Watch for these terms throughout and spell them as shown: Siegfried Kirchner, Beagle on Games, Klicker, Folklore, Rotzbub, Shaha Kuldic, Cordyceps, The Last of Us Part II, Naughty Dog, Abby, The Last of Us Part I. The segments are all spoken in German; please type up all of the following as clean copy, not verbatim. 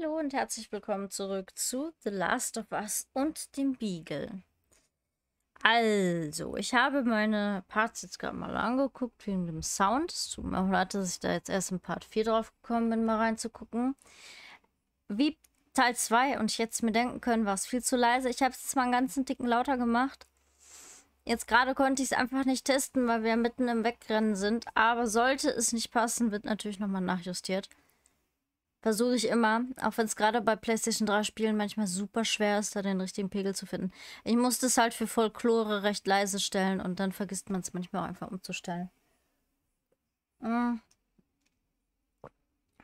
Hallo und herzlich willkommen zurück zu The Last of Us und dem Beagle. Also, ich habe meine Parts jetzt gerade mal angeguckt wegen dem Sound. Es tut mir auch leid, dass ich da jetzt erst in Part 4 drauf gekommen bin, mal reinzugucken. Wie Teil 2 und ich jetzt mir denken können, war es viel zu leise. Ich habe es jetzt mal einen ganzen Ticken lauter gemacht. Jetzt gerade konnte ich es einfach nicht testen, weil wir mitten im Wegrennen sind. Aber sollte es nicht passen, wird natürlich nochmal nachjustiert. Versuche ich immer, auch wenn es gerade bei PlayStation 3 Spielen manchmal super schwer ist, da den richtigen Pegel zu finden. Ich musste es halt für Folklore recht leise stellen und dann vergisst man es manchmal auch einfach umzustellen.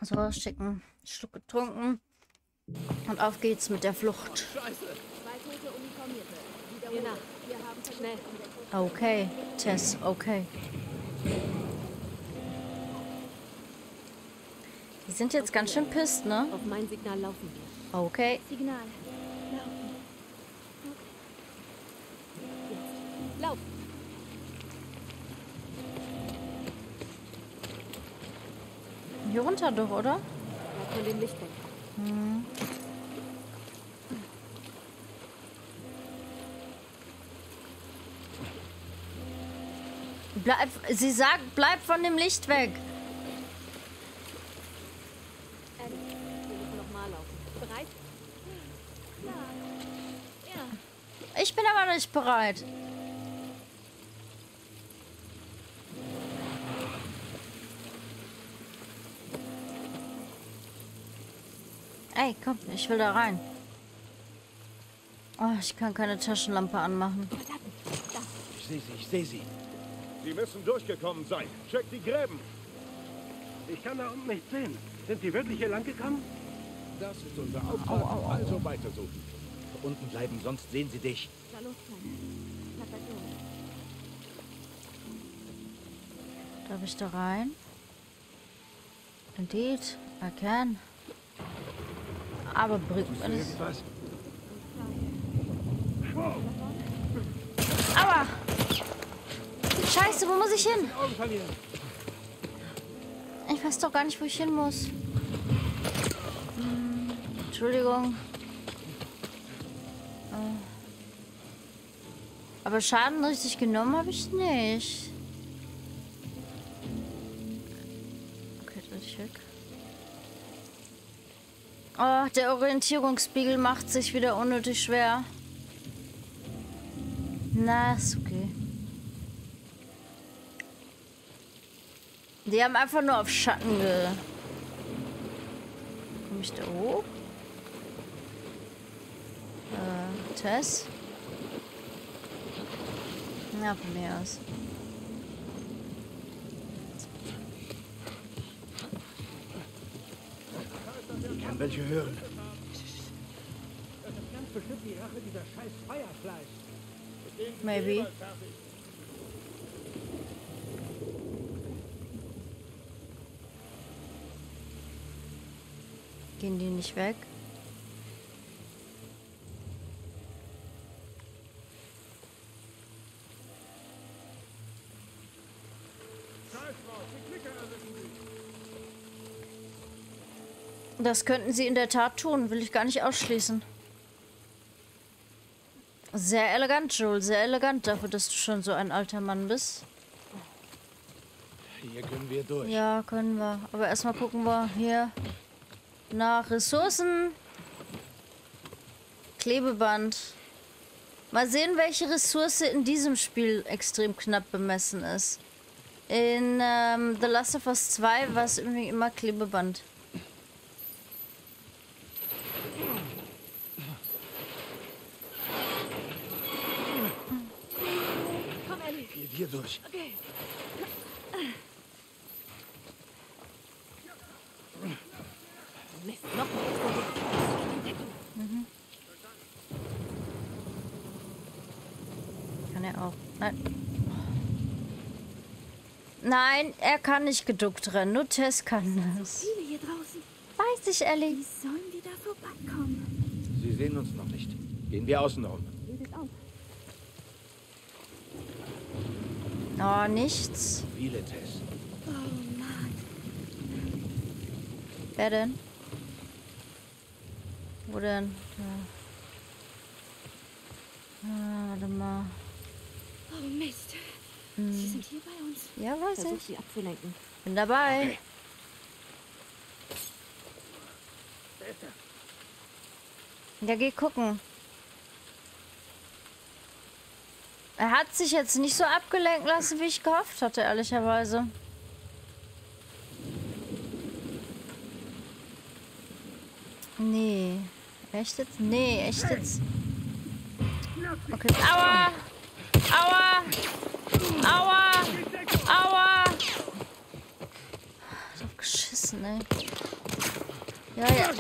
So, schicken Schluck getrunken und auf geht's mit der Flucht. Okay, Tess, okay. Die sind jetzt ganz schön pisst, ne? Auf mein Signal laufen wir. Okay. Signal. Laufen. Okay. Lauf. Hier runter doch, oder? Ja, von dem Licht weg. Hm. Bleib, sie sagt, bleib von dem Licht weg. Ich bin aber nicht bereit. Ey, komm, ich will da rein. Oh, ich kann keine Taschenlampe anmachen. Ich sehe sie, ich sehe sie. Sie müssen durchgekommen sein. Check die Gräben. Ich kann da unten nichts sehen. Sind die wirklich hier lang gekommen? Das ist unser Auftrag. Au, au, au. Also weitersuchen. Unten bleiben, sonst sehen sie dich. Darf ich da rein? Indeed, I can. Aber bringt mir das. Aua! Scheiße, wo muss ich hin? Ich weiß doch gar nicht, wo ich hin muss. Entschuldigung. Aber Schaden richtig genommen habe ich nicht. Okay, das ist weg. Oh, der Orientierungsspiegel macht sich wieder unnötig schwer. Na, ist okay. Die haben einfach nur auf Schatten ge... Komm ich da hoch? Tess? Ja, von mir aus. Ich kann welche hören. Das ist ganz bestimmt die Rache dieser scheiß Fireflies. Maybe. Gehen die nicht weg? Das könnten sie in der Tat tun, will ich gar nicht ausschließen. Sehr elegant, Joel, sehr elegant dafür, dass du schon so ein alter Mann bist. Hier können wir durch. Ja, können wir. Aber erstmal gucken wir hier nach Ressourcen. Klebeband. Mal sehen, welche Ressource in diesem Spiel extrem knapp bemessen ist. In The Last of Us 2 war es irgendwie immer Klebeband. Hier durch. Okay. Mhm. Kann er auch. Nein. Nein, er kann nicht geduckt rennen. Nur Tess kann das. Weiß ich, Ellie. Wie sollen die da vorbeikommen? Sie sehen uns noch nicht. Gehen wir außen rum. Oh, nichts. Viele Tests. Oh Mann. Wer denn? Wo denn? Ja. Ah, warte mal. Oh Mist. Sie sind hier bei uns. Ja, weiß ich. Versuch sie abzulenken. Bin dabei. Ja, geh gucken. Er hat sich jetzt nicht so abgelenkt lassen, wie ich gehofft hatte, ehrlicherweise. Nee. Echt jetzt? Nee, echt jetzt. Okay. Aua! Aua! Aua! Aua! Ich hab geschissen, ey. Ja, ja.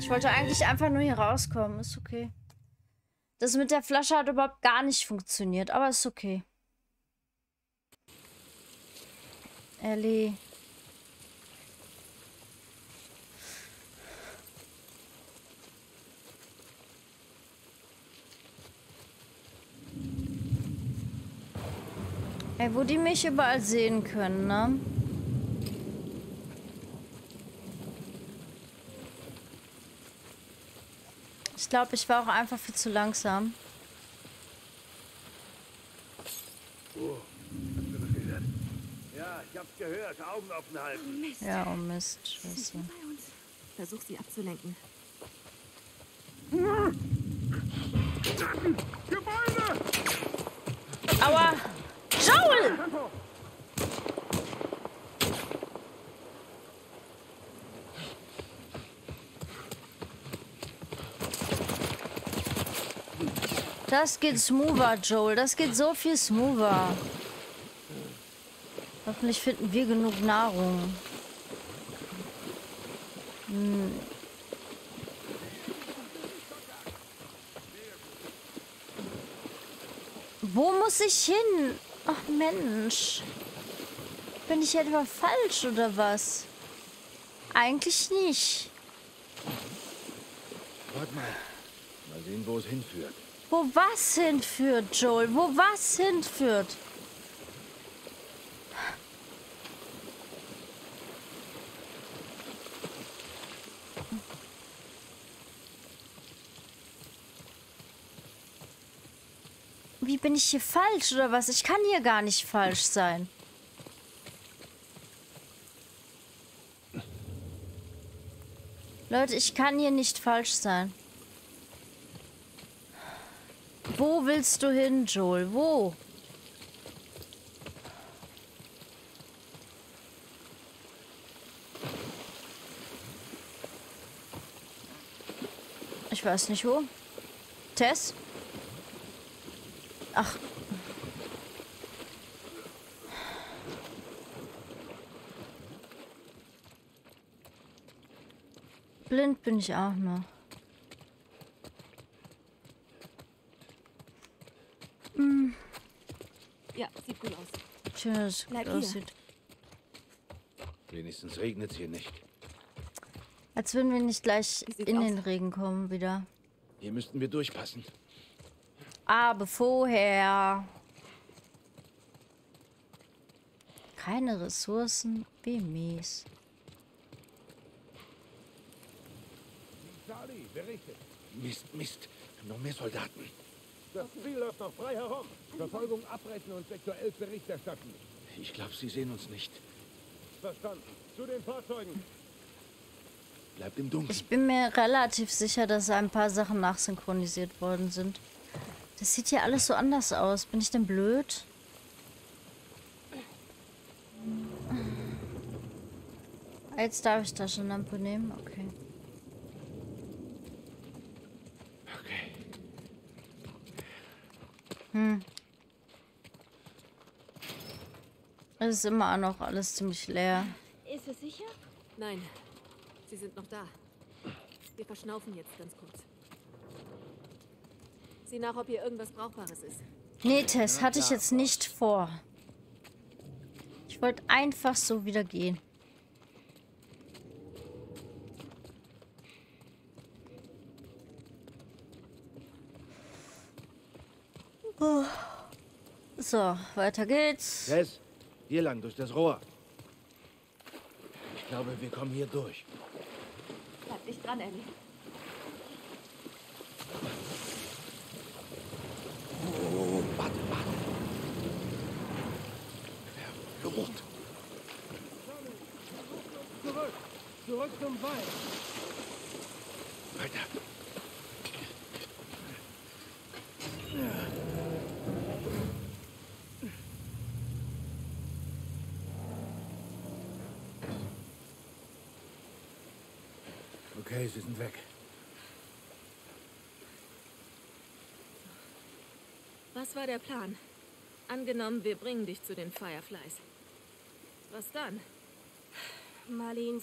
Ich wollte eigentlich einfach nur hier rauskommen. Ist okay. Das mit der Flasche hat überhaupt gar nicht funktioniert, aber ist okay. Ellie. Ey, wo die mich überall sehen können, ne? Ich glaube, ich war auch einfach viel zu langsam. Oh, hast du das gehört? Ja, ich hab's gehört. Augen offen halten. Oh, Mist. Ja, oh Mist. Scheiße. Versuch sie abzulenken. Gebäude! Aua! Joel! Das geht smoother, Joel. Das geht so viel smoother. Hoffentlich finden wir genug Nahrung. Hm. Wo muss ich hin? Ach Mensch. Bin ich etwa falsch oder was? Eigentlich nicht. Warte mal. Mal sehen, wo es hinführt. Wo was hinführt, Joel? Wo was hinführt? Wie bin ich hier falsch oder was? Ich kann hier gar nicht falsch sein. Leute, ich kann hier nicht falsch sein. Wo willst du hin, Joel? Wo? Ich weiß nicht wo. Tess? Ach. Blind bin ich auch noch. Ja, sieht gut aus. Schön, dass es gut aussieht. Wenigstens regnet es hier nicht. Als würden wir nicht gleich in den Regen kommen wieder. Hier müssten wir durchpassen. Aber vorher... Keine Ressourcen, wie mies. Mist, Mist. Noch mehr Soldaten. Das Ziel läuft noch frei herum. Verfolgung abbrechen und sektuell Bericht erstatten. Ich glaube, sie sehen uns nicht. Verstanden. Zu den Fahrzeugen. Bleibt im Dunkeln. Ich bin mir relativ sicher, dass ein paar Sachen nachsynchronisiert worden sind. Das sieht hier alles so anders aus. Bin ich denn blöd? Jetzt darf ich Taschenlampe nehmen. Okay. Hm. Es ist immer noch alles ziemlich leer. Ist es sicher? Nein. Sie sind noch da. Wir verschnaufen jetzt ganz kurz. Sieh nach, ob hier irgendwas Brauchbares ist. Nee, Tess, hatte ich jetzt nicht vor. Ich wollte einfach so wieder gehen. So, weiter geht's. Tess, hier lang durch das Rohr. Ich glaube, wir kommen hier durch. Bleib dich dran, Abby. Oh, warte. Verflucht. Zurück. Zurück zum Wald. Weiter. Okay, sie sind weg. Was war der Plan? Angenommen, wir bringen dich zu den Fireflies. Was dann? Marlene,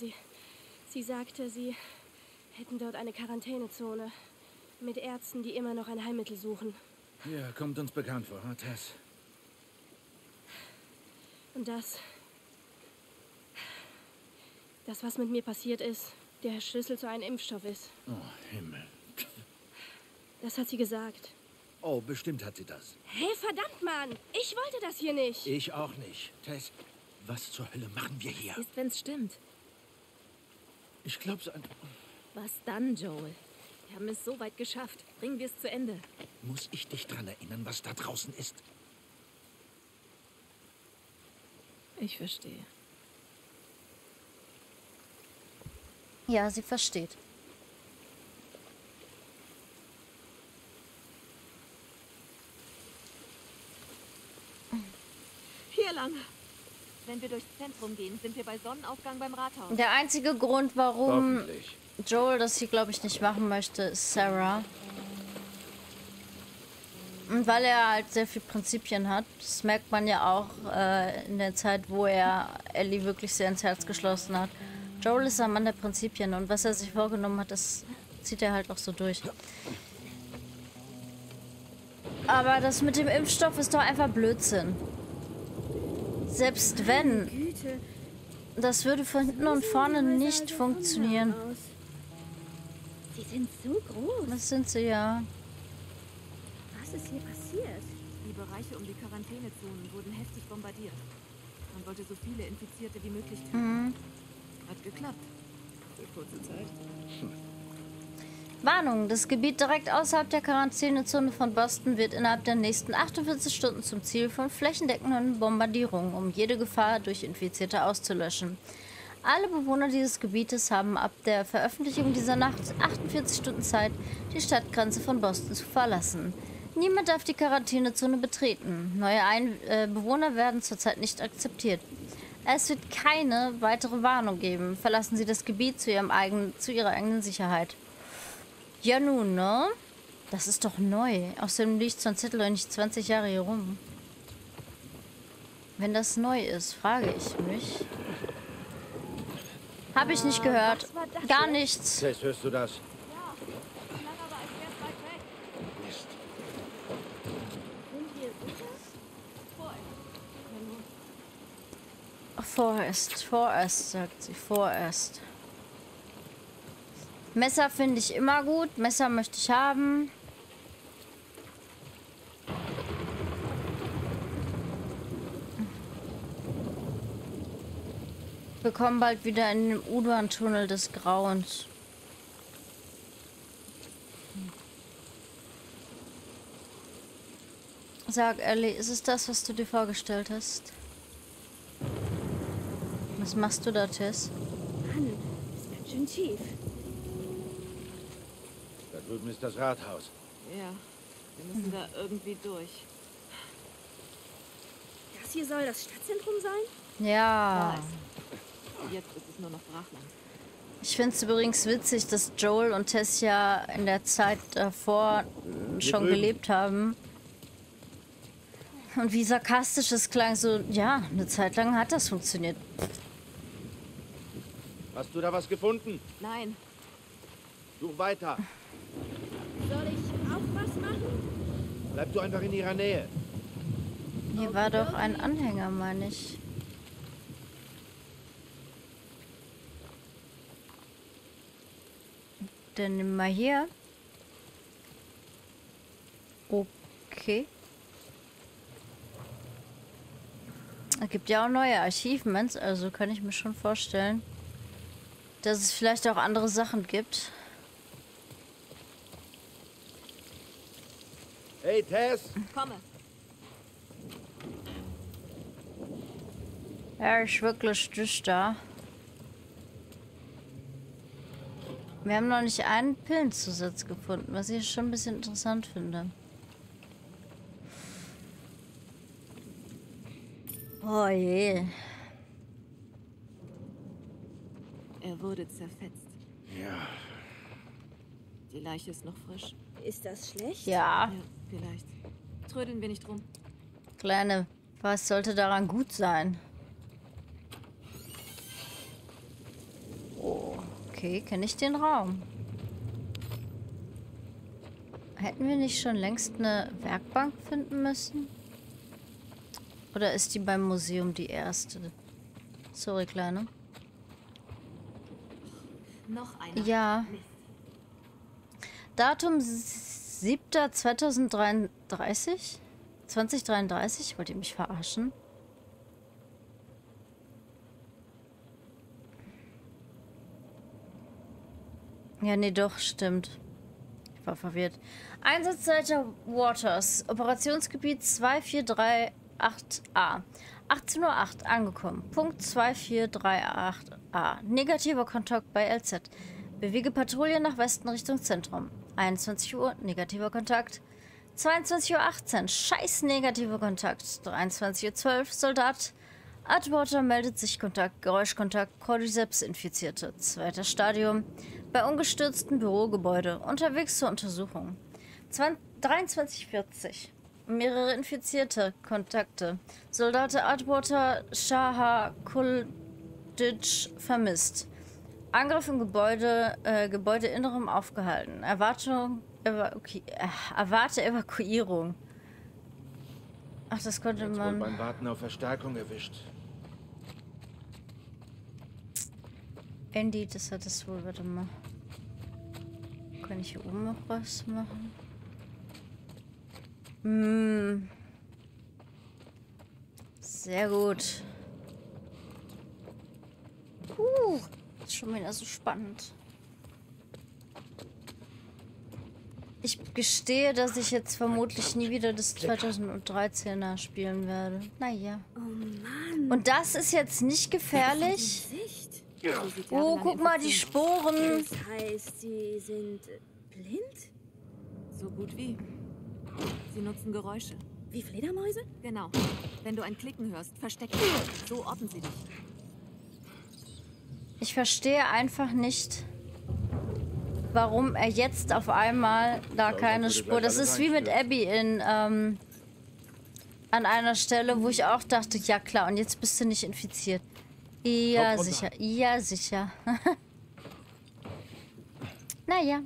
sie sagte, sie hätten dort eine Quarantänezone mit Ärzten, die immer noch ein Heilmittel suchen. Ja, kommt uns bekannt vor, ha, Tess? Und das, was mit mir passiert ist, der Schlüssel zu einem Impfstoff ist. Oh, Himmel. Das hat sie gesagt. Oh, bestimmt hat sie das. Hey, verdammt, Mann! Ich wollte das hier nicht. Ich auch nicht. Tess, was zur Hölle machen wir hier? Ist, wenn's stimmt. Ich glaub's einfach. Was dann, Joel? Wir haben es so weit geschafft. Bringen wir es zu Ende. Muss ich dich dran erinnern, was da draußen ist? Ich verstehe. Ja, sie versteht. Hier lang. Wenn wir durchs Zentrum gehen, sind wir bei Sonnenaufgang beim Rathaus. Der einzige Grund, warum Joel das hier, glaube ich, nicht machen möchte, ist Sarah. Und weil er halt sehr viel Prinzipien hat. Das merkt man ja auch in der Zeit, wo er Ellie wirklich sehr ins Herz geschlossen hat. Joel ist ein Mann der Prinzipien und was er sich vorgenommen hat, das zieht er halt auch so durch. Aber das mit dem Impfstoff ist doch einfach Blödsinn. Selbst wenn, das würde von hinten und vorne nicht funktionieren. Sie sind so groß. Das sind sie, ja. Was ist hier passiert? Die Bereiche um die Quarantänezonen wurden heftig bombardiert. Man wollte so viele Infizierte wie möglich treffen. Mhm. Hat geklappt. Für kurze Zeit. Warnung. Das Gebiet direkt außerhalb der Quarantänezone von Boston wird innerhalb der nächsten 48 Stunden zum Ziel von flächendeckenden Bombardierungen, um jede Gefahr durch Infizierte auszulöschen. Alle Bewohner dieses Gebietes haben ab der Veröffentlichung dieser Nacht 48 Stunden Zeit, die Stadtgrenze von Boston zu verlassen. Niemand darf die Quarantänezone betreten. Neue Bewohner werden zurzeit nicht akzeptiert. Es wird keine weitere Warnung geben. Verlassen Sie das Gebiet zu Ihrer eigenen Sicherheit. Ja nun, ne? Das ist doch neu. Außerdem liegt so ein Zettel doch nicht 20 Jahre hier rum. Wenn das neu ist, frage ich mich. Habe ich nicht gehört. Gar nichts. Jetzt hörst du das? Vorerst, sagt sie. Vorerst. Messer finde ich immer gut. Messer möchte ich haben. Wir kommen bald wieder in den U-Bahn-Tunnel des Grauens. Sag, Ellie, ist es das, was du dir vorgestellt hast? Was machst du da, Tess? Mann, das ist ganz schön tief. Da drüben ist das Rathaus. Ja, wir müssen da irgendwie durch. Das hier soll das Stadtzentrum sein? Ja. Jetzt ist es nur noch Brachland. Ich finde es übrigens witzig, dass Joel und Tess ja in der Zeit davor schon gelebt haben. Und wie sarkastisch es klang, so, ja, eine Zeit lang hat das funktioniert. Hast du da was gefunden? Nein. Such weiter. Soll ich auch was machen? Bleib du einfach in ihrer Nähe. Hier war doch ein Anhänger, meine ich. Dann nimm mal hier. Okay. Es gibt ja auch neue Achievements, also kann ich mir schon vorstellen. dass es vielleicht auch andere Sachen gibt. Hey, Tess! Komme! Er ist wirklich düster. Wir haben noch nicht einen Pillenzusatz gefunden, was ich schon ein bisschen interessant finde. Oh je. Er wurde zerfetzt. Ja. Die Leiche ist noch frisch. Ist das schlecht? Ja. Ja, vielleicht. Trödeln wir nicht rum. Kleine, was sollte daran gut sein? Oh, okay, kenne ich den Raum. Hätten wir nicht schon längst eine Werkbank finden müssen? Oder ist die beim Museum die erste? Sorry, Kleine. Noch eine. Ja. Datum 7. 2033? 2033? Wollt ihr mich verarschen? Ja, nee, doch, stimmt. Ich war verwirrt. Einsatzleiter Waters, Operationsgebiet 2438A. 18:08 Uhr angekommen. Punkt 2438A. Negativer Kontakt bei LZ. Bewege Patrouille nach Westen Richtung Zentrum. 21 Uhr, negativer Kontakt. 22:18 Uhr, scheiß negativer Kontakt. 23:12 Uhr, Soldat. Atwater meldet sich Kontakt, Geräuschkontakt, Cordyceps Infizierte. 2. Stadium, bei ungestürzten Bürogebäude, unterwegs zur Untersuchung. 23:40 Uhr, mehrere Infizierte, Kontakte. Soldat Atwater, Shaha Kuldic vermisst. Angriff im Gebäude, Gebäudeinnerem aufgehalten. Erwarte Evakuierung. Ach, das konnte man... Jetzt wurde beim Warten auf Verstärkung erwischt. Andy, das hat es wohl... Warte mal. Kann ich hier oben noch was machen? Sehr gut. Schon wieder so spannend. Ich gestehe, dass ich jetzt vermutlich nie wieder das 2013er spielen werde. Naja. Oh Mann. Und das ist jetzt nicht gefährlich? Oh, guck mal, die Sporen. Das heißt, sie sind blind? So gut wie. Sie nutzen Geräusche. Wie Fledermäuse? Genau. Wenn du ein Klicken hörst, versteck dich. So orten sie dich. Ich verstehe einfach nicht, warum er jetzt auf einmal da keine Spur... Das ist wie mit Abby in, an einer Stelle, wo ich auch dachte, ja klar, und jetzt bist du nicht infiziert. Ja, sicher. Ja, sicher. Naja.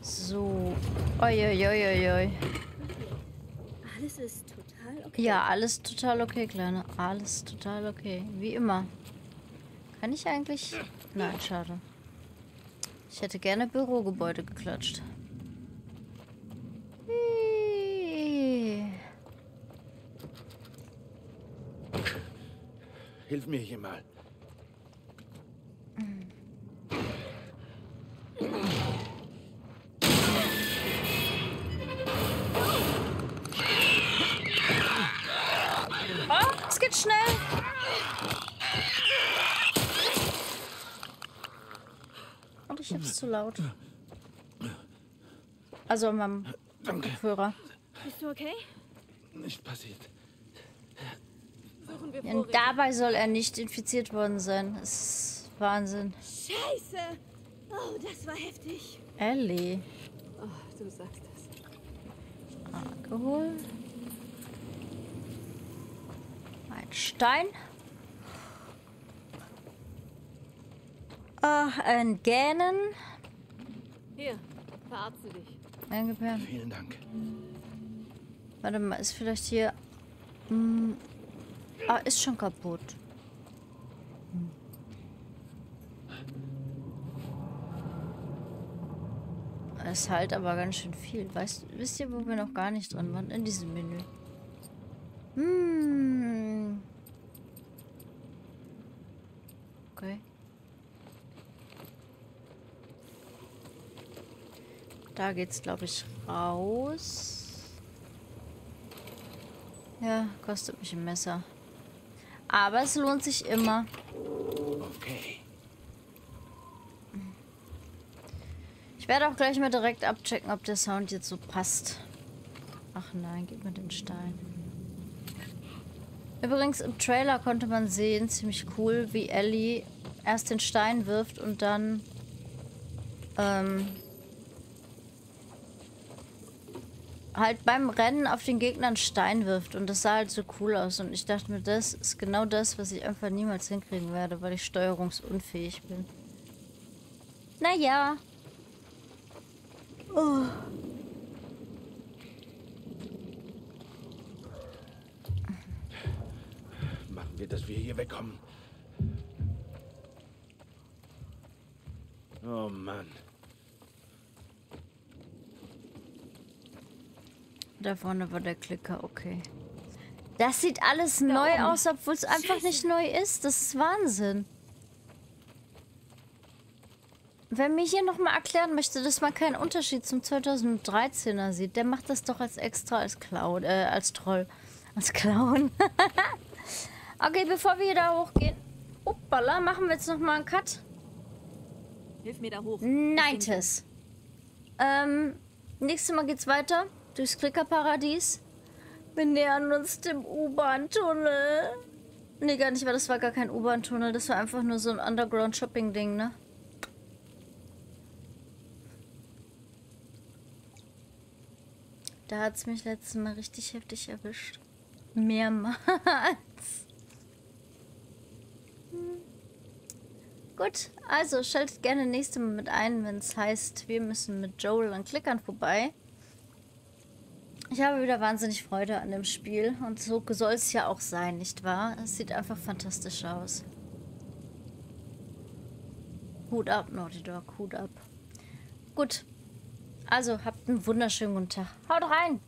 So. Uiuiuiui. Alles ist tot. Okay. Ja, alles total okay, Kleine. Alles total okay. Wie immer. Kann ich eigentlich? Nein, schade. Ich hätte gerne Bürogebäude geklatscht. Hilf mir hier mal. Schnell. Und ich hab's zu laut. Also an meinem Kopfhörer. Bist du okay? Nicht passiert. Und dabei soll er nicht infiziert worden sein. Das ist Wahnsinn. Scheiße! Oh, das war heftig. Ellie. Oh, du sagst das. Alkohol. Ein Stein. Ein Gähnen. Hier, verarzte dich. Eingebären. Vielen Dank. Warte mal, ist vielleicht hier... ist schon kaputt. Es halt aber ganz schön viel. Wisst ihr, wo wir noch gar nicht dran waren? In diesem Menü. Okay. Da geht's, glaube ich, raus. Ja, kostet mich ein Messer. Aber es lohnt sich immer. Okay. Ich werde auch gleich mal direkt abchecken, ob der Sound jetzt so passt. Ach nein, gib mir den Stein. Übrigens, im Trailer konnte man sehen, ziemlich cool, wie Ellie erst den Stein wirft und dann halt beim Rennen auf den Gegner einen Stein wirft. Und das sah halt so cool aus. Und ich dachte mir, das ist genau das, was ich einfach niemals hinkriegen werde, weil ich steuerungsunfähig bin. Naja. Oh. Dass wir hier wegkommen. Oh Mann. Da vorne war der Klicker, okay. Das sieht alles da neu oben aus, obwohl es einfach nicht neu ist. Das ist Wahnsinn. Wer mir hier nochmal erklären möchte, dass man keinen Unterschied zum 2013er sieht, der macht das doch als extra, als Clown, als Troll. Als Clown. Okay, bevor wir da hochgehen, hoppala, machen wir jetzt nochmal einen Cut. Hilf mir da hoch. Nein, Tess. Nächstes Mal geht's weiter durchs Klickerparadies. Wir nähern uns dem U-Bahn-Tunnel. Nee, gar nicht, weil das war gar kein U-Bahn-Tunnel. Das war einfach nur so ein Underground-Shopping-Ding, ne? Da hat's mich letztes Mal richtig heftig erwischt. Mehrmals. Gut, also schaltet gerne nächstes Mal mit ein, wenn es heißt, wir müssen mit Joel an Klickern vorbei. Ich habe wieder wahnsinnig Freude an dem Spiel und so soll es ja auch sein, nicht wahr? Es sieht einfach fantastisch aus. Hut ab, Naughty Dog, Hut ab. Gut, also habt einen wunderschönen guten Tag. Haut rein!